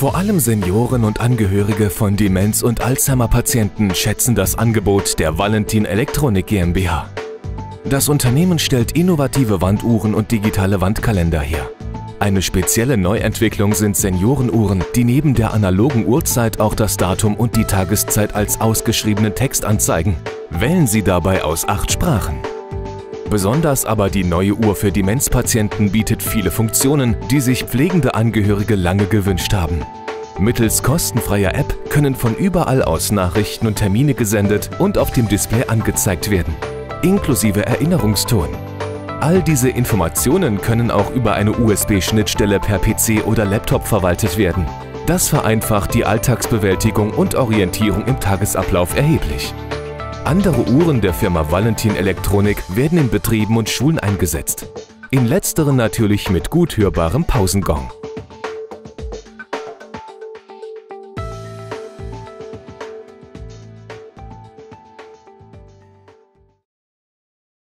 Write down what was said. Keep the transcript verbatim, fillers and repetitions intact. Vor allem Senioren und Angehörige von Demenz- und Alzheimer-Patienten schätzen das Angebot der Valentin Elektronik GmbH. Das Unternehmen stellt innovative Wanduhren und digitale Wandkalender her. Eine spezielle Neuentwicklung sind Seniorenuhren, die neben der analogen Uhrzeit auch das Datum und die Tageszeit als ausgeschriebenen Text anzeigen. Wählen Sie dabei aus acht Sprachen. Besonders aber die neue Uhr für Demenzpatienten bietet viele Funktionen, die sich pflegende Angehörige lange gewünscht haben. Mittels kostenfreier App können von überall aus Nachrichten und Termine gesendet und auf dem Display angezeigt werden, inklusive Erinnerungston. All diese Informationen können auch über eine U S B-Schnittstelle per P C oder Laptop verwaltet werden. Das vereinfacht die Alltagsbewältigung und Orientierung im Tagesablauf erheblich. Andere Uhren der Firma Valentin Elektronik werden in Betrieben und Schulen eingesetzt. In letzteren natürlich mit gut hörbarem Pausengong.